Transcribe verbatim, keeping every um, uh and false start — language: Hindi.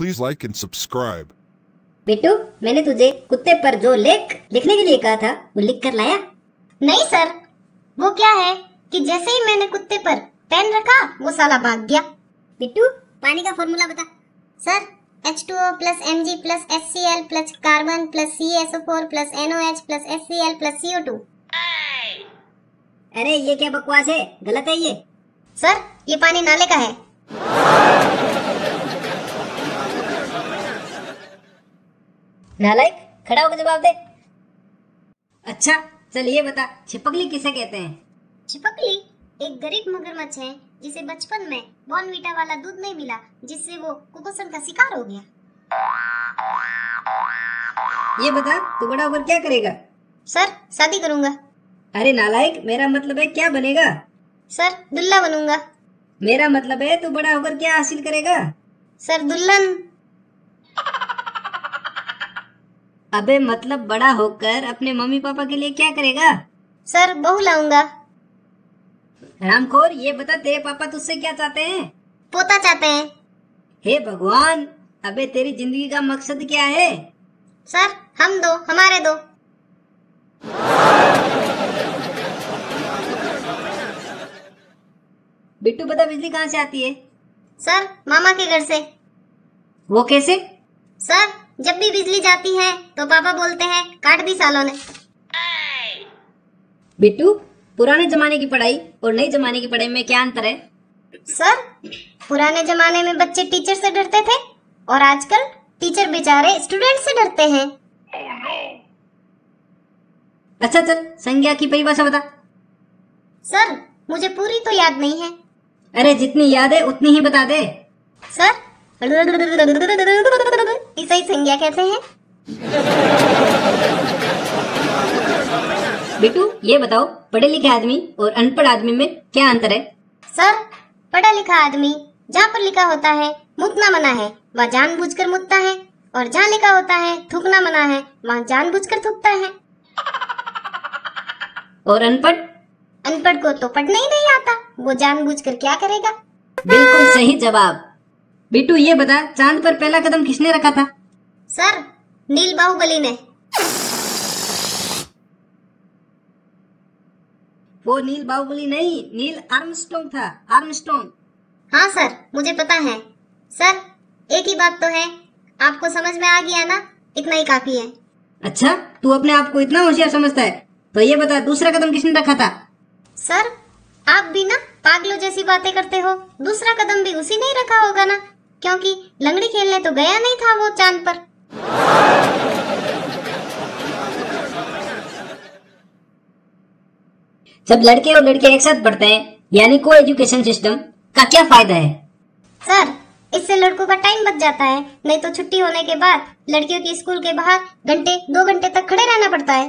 please like and subscribe. बेटू, मैंने तुझे कुत्ते पर जो लेख लिखने के लिए कहा था वो लिख कर लाया? नहीं सर, वो क्या है कि जैसे ही मैंने कुत्ते पर पेन रखा वो साला भाग गया। बिट्टू, पानी का फॉर्मूला बता। Sir, H two O plus M G plus S C L plus carbon plus C S O four plus N O H plus S C L plus C O two. अरे ये क्या बकवास है, गलत है ये। सर, ये पानी नाले का है। नालायक, खड़ा होकर जवाब दे। अच्छा चल ये बता, छिपकली किसे कहते हैं? छिपकली एक गरीब मगरमच्छ है जिसे बचपन में बॉर्नवीटा वाला दूध नहीं मिला, जिससे वो कुपोषण का शिकार हो गया। ये बता, तू बड़ा होकर क्या करेगा? सर, शादी करूंगा। अरे नालायक, मेरा मतलब है क्या बनेगा? सर, दुल्ला बनूंगा। मेरा मतलब है तू बड़ा होकर क्या हासिल करेगा? सर, दुल्हन। अबे मतलब बड़ा होकर अपने मम्मी पापा के लिए क्या करेगा? सर, बहू लाऊंगा। रामखोर, ये बता तेरे पापा तुझसे क्या चाहते हैं? पोता चाहते हैं। हे भगवान, अबे तेरी जिंदगी का मकसद क्या है? सर, हम दो हमारे दो। बिट्टू, बता बिजली कहाँ से आती है? सर, मामा के घर से। वो कैसे? सर, जब भी बिजली जाती है तो पापा बोलते हैं काट दी सालों ने। बिट्टू, पुराने जमाने की पढ़ाई और नए जमाने की पढ़ाई में क्या अंतर है? सर, पुराने जमाने में बच्चे टीचर से डरते थे और आजकल टीचर बेचारे स्टूडेंट से डरते हैं। oh, no. अच्छा चल, संज्ञा की परिभाषा बता। सर, मुझे पूरी तो याद नहीं है। अरे जितनी याद है उतनी ही बता दे। सर, इसे ही संज्ञा कहते हैं। बिट्टू, ये बताओ पढ़े लिखे आदमी और अनपढ़ आदमी में क्या अंतर है? सर, पढ़ा लिखा आदमी जहाँ पर लिखा होता है मुतना मना है वह जानबूझकर मुतता है, और जहाँ लिखा होता है थूकना मना है वहाँ जानबूझकर थूकता है। और अनपढ़? अनपढ़ को तो पढ़ना ही नहीं आता, वो जानबूझकर क्या करेगा। बिल्कुल सही जवाब। बिट्टू, ये बता चांद पर पहला कदम किसने रखा था? सर, नील बाहुबली ने। वो नील बाहुबली नहीं, नील आर्मस्ट्रांग था। आर्मस्ट्रांग। हाँ सर, मुझे पता है। सर, एक ही बात तो है, आपको समझ में आ गया ना, इतना ही काफी है। अच्छा, तू अपने आप को इतना होशियार समझता है, तो ये बता दूसरा कदम किसने रखा था? सर, आप भी ना पागलों जैसी बातें करते हो, दूसरा कदम भी उसी ने रखा होगा ना, क्योंकि लंगड़ी खेलने तो गया नहीं था वो चांद पर। जब लड़के और लड़के एक साथ पढ़ते हैं यानी को एजुकेशन सिस्टम का क्या फायदा है? सर, इससे लड़कों का टाइम बच जाता है, नहीं तो छुट्टी होने के बाद लड़कियों की स्कूल के बाहर घंटे दो घंटे तक खड़े रहना पड़ता है।